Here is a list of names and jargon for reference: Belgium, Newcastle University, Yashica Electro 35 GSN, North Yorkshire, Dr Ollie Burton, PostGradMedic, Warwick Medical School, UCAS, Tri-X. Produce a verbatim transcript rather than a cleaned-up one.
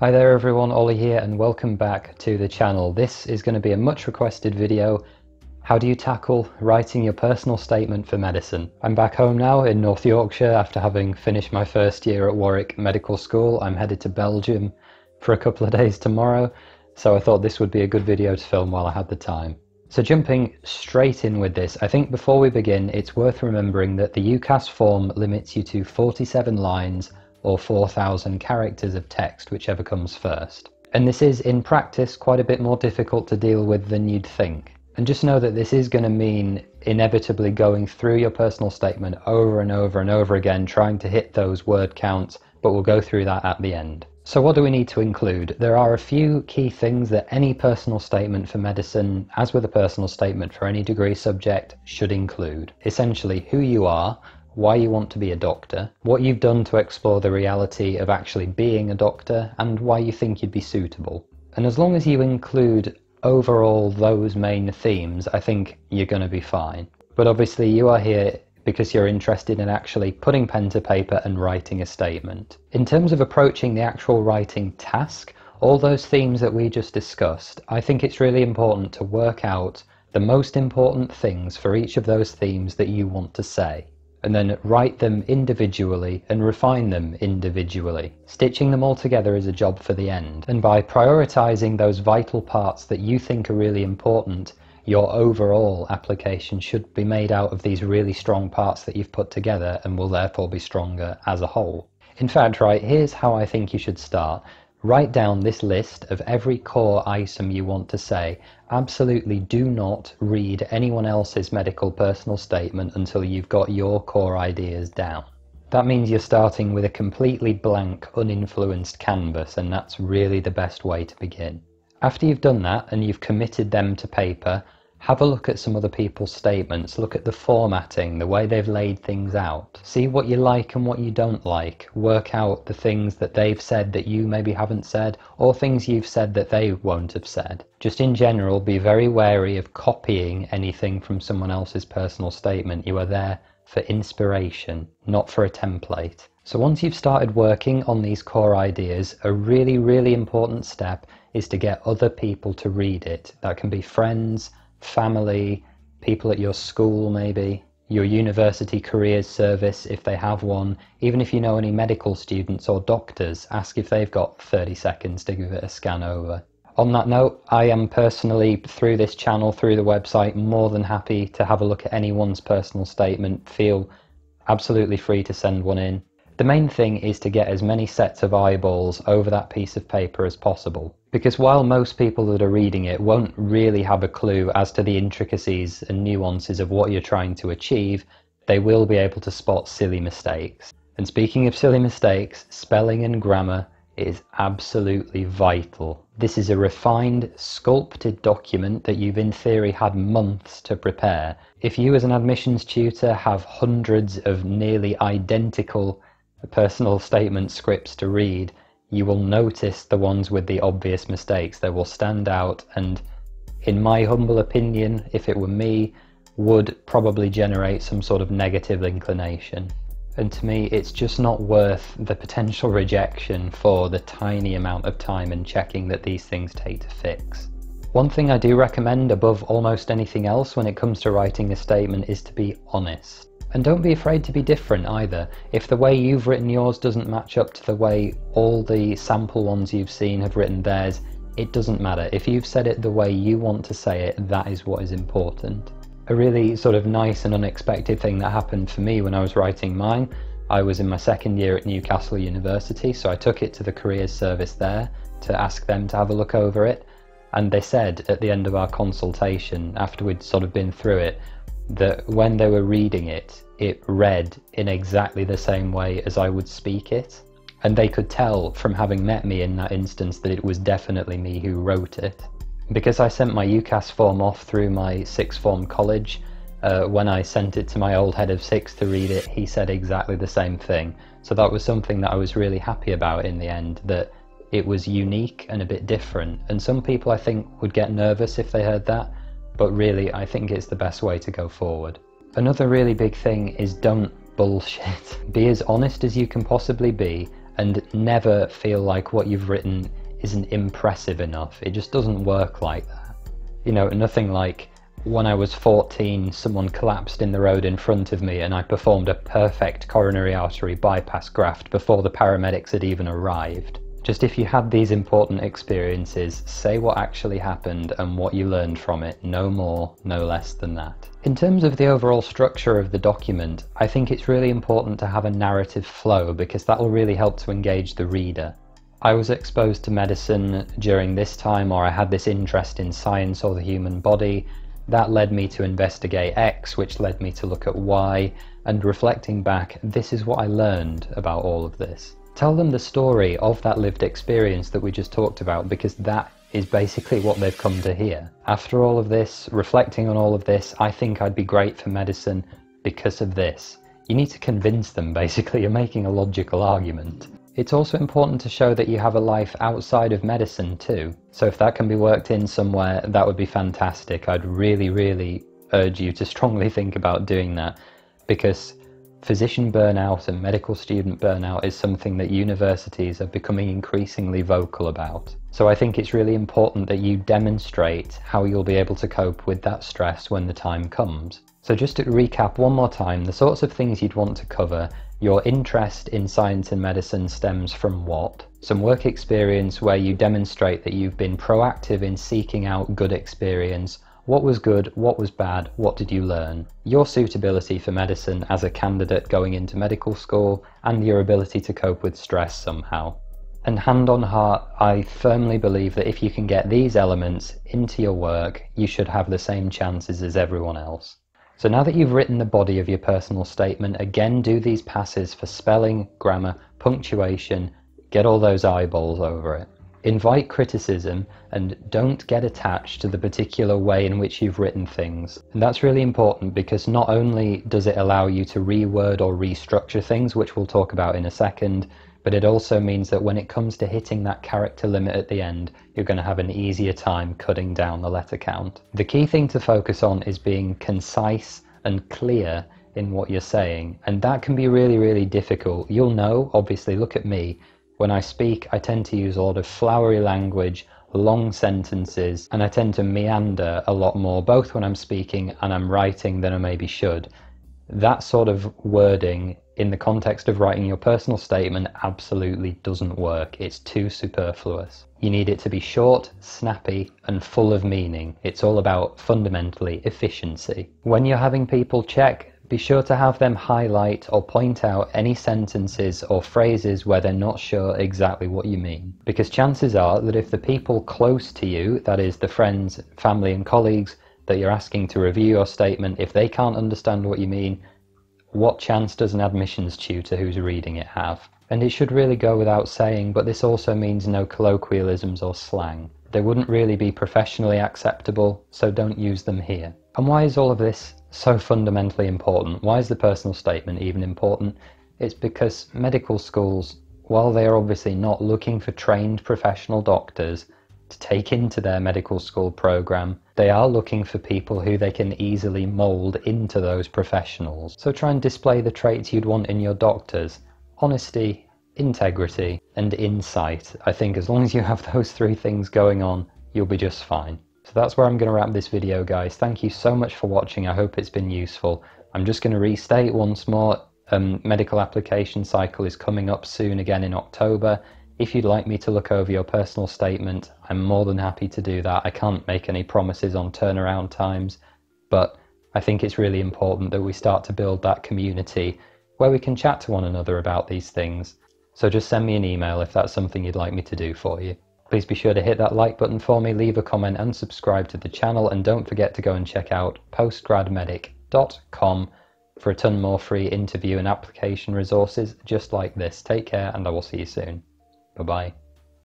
Hi there everyone, Ollie here and welcome back to the channel. This is going to be a much requested video. How do you tackle writing your personal statement for medicine? I'm back home now in North Yorkshire after having finished my first year at Warwick Medical School. I'm headed to Belgium for a couple of days tomorrow, so I thought this would be a good video to film while I had the time. So jumping straight in with this, I think before we begin it's worth remembering that the UCAS form limits you to forty-seven lines or four thousand characters of text, whichever comes first. And this is, in practice, quite a bit more difficult to deal with than you'd think. And just know that this is going to mean inevitably going through your personal statement over and over and over again, trying to hit those word counts, but we'll go through that at the end. So what do we need to include? There are a few key things that any personal statement for medicine, as with a personal statement for any degree subject, should include. Essentially, who you are, why you want to be a doctor, what you've done to explore the reality of actually being a doctor, and why you think you'd be suitable. And as long as you include overall those main themes, I think you're going to be fine. But obviously you are here because you're interested in actually putting pen to paper and writing a statement. In terms of approaching the actual writing task, all those themes that we just discussed, I think it's really important to work out the most important things for each of those themes that you want to say, and then write them individually and refine them individually. Stitching them all together is a job for the end, and by prioritizing those vital parts that you think are really important, your overall application should be made out of these really strong parts that you've put together and will therefore be stronger as a whole. In fact, right, here's how I think you should start. Write down this list of every core item you want to say. Absolutely do not read anyone else's medical personal statement until you've got your core ideas down. That means you're starting with a completely blank, uninfluenced canvas, and that's really the best way to begin. After you've done that and you've committed them to paper, have a look at some other people's statements. Look at the formatting, the way they've laid things out. See what you like and what you don't like. Work out the things that they've said that you maybe haven't said, or things you've said that they won't have said. Just in general, be very wary of copying anything from someone else's personal statement. You are there for inspiration, not for a template. So once you've started working on these core ideas, a really, really important step is to get other people to read it. That can be friends, family, people at your school maybe, your university careers service if they have one. Even if you know any medical students or doctors, ask if they've got thirty seconds to give it a scan over. On that note, I am personally, through this channel, through the website, more than happy to have a look at anyone's personal statement. Feel absolutely free to send one in. The main thing is to get as many sets of eyeballs over that piece of paper as possible, because while most people that are reading it won't really have a clue as to the intricacies and nuances of what you're trying to achieve, they will be able to spot silly mistakes. And speaking of silly mistakes, spelling and grammar is absolutely vital. This is a refined, sculpted document that you've in theory had months to prepare. If you as an admissions tutor have hundreds of nearly identical personal statement scripts to read, you will notice the ones with the obvious mistakes. They will stand out, and in my humble opinion, if it were me, would probably generate some sort of negative inclination. And to me, it's just not worth the potential rejection for the tiny amount of time and checking that these things take to fix. One thing I do recommend above almost anything else when it comes to writing a statement is to be honest. And don't be afraid to be different either. If the way you've written yours doesn't match up to the way all the sample ones you've seen have written theirs, it doesn't matter. If you've said it the way you want to say it, that is what is important. A really sort of nice and unexpected thing that happened for me when I was writing mine, I was in my second year at Newcastle University, so I took it to the careers service there to ask them to have a look over it, and they said at the end of our consultation, after we'd sort of been through it, that when they were reading it, it read in exactly the same way as I would speak it. And they could tell from having met me in that instance that it was definitely me who wrote it. Because I sent my UCAS form off through my sixth form college, uh, when I sent it to my old head of sixth to read it, he said exactly the same thing. So that was something that I was really happy about in the end, that it was unique and a bit different. And some people I think would get nervous if they heard that, but really I think it's the best way to go forward. Another really big thing is don't bullshit. Be as honest as you can possibly be, and never feel like what you've written isn't impressive enough. It just doesn't work like that. You know, nothing like when I was fourteen, someone collapsed in the road in front of me and I performed a perfect coronary artery bypass graft before the paramedics had even arrived. Just if you had these important experiences, say what actually happened and what you learned from it, no more, no less than that. In terms of the overall structure of the document, I think it's really important to have a narrative flow because that will really help to engage the reader. I was exposed to medicine during this time, or I had this interest in science or the human body. That led me to investigate X, which led me to look at Y, and reflecting back, this is what I learned about all of this. Tell them the story of that lived experience that we just talked about, because that is basically what they've come to hear. After all of this, reflecting on all of this, I think I'd be great for medicine because of this. You need to convince them, basically. You're making a logical argument. It's also important to show that you have a life outside of medicine too. So if that can be worked in somewhere, that would be fantastic. I'd really, really urge you to strongly think about doing that, because physician burnout and medical student burnout is something that universities are becoming increasingly vocal about. So I think it's really important that you demonstrate how you'll be able to cope with that stress when the time comes. So just to recap one more time, the sorts of things you'd want to cover: your interest in science and medicine stems from what? Some work experience where you demonstrate that you've been proactive in seeking out good experience. What was good? What was bad? What did you learn? Your suitability for medicine as a candidate going into medical school, and your ability to cope with stress somehow. And hand on heart, I firmly believe that if you can get these elements into your work, you should have the same chances as everyone else. So now that you've written the body of your personal statement, again do these passes for spelling, grammar, punctuation, get all those eyeballs over it. Invite criticism and don't get attached to the particular way in which you've written things. And that's really important because not only does it allow you to reword or restructure things, which we'll talk about in a second, but it also means that when it comes to hitting that character limit at the end, you're going to have an easier time cutting down the letter count. The key thing to focus on is being concise and clear in what you're saying, and that can be really, really difficult. You'll know, obviously, look at me. When I speak, I tend to use a lot of flowery language, long sentences, and I tend to meander a lot more, both when I'm speaking and I'm writing, than I maybe should. That sort of wording in the context of writing your personal statement absolutely doesn't work. It's too superfluous. You need it to be short, snappy, and full of meaning. It's all about, fundamentally, efficiency. When you're having people check, be sure to have them highlight or point out any sentences or phrases where they're not sure exactly what you mean. Because chances are that if the people close to you, that is the friends, family, and colleagues that you're asking to review your statement, if they can't understand what you mean, what chance does an admissions tutor who's reading it have? And it should really go without saying, but this also means no colloquialisms or slang. They wouldn't really be professionally acceptable, so don't use them here. And why is all of this so fundamentally important? Why is the personal statement even important? It's because medical schools, while they are obviously not looking for trained professional doctors to take into their medical school program, they are looking for people who they can easily mold into those professionals. So try and display the traits you'd want in your doctors: honesty, integrity, and insight. I think as long as you have those three things going on, you'll be just fine. So that's where I'm going to wrap this video, guys. Thank you so much for watching. I hope it's been useful. I'm just going to restate once more, um, medical application cycle is coming up soon again in October. If you'd like me to look over your personal statement, I'm more than happy to do that. I can't make any promises on turnaround times, but I think it's really important that we start to build that community where we can chat to one another about these things. So just send me an email if that's something you'd like me to do for you. Please be sure to hit that like button for me, leave a comment and subscribe to the channel, and don't forget to go and check out postgrad medic dot com for a ton more free interview and application resources just like this. Take care, and I will see you soon. Bye-bye.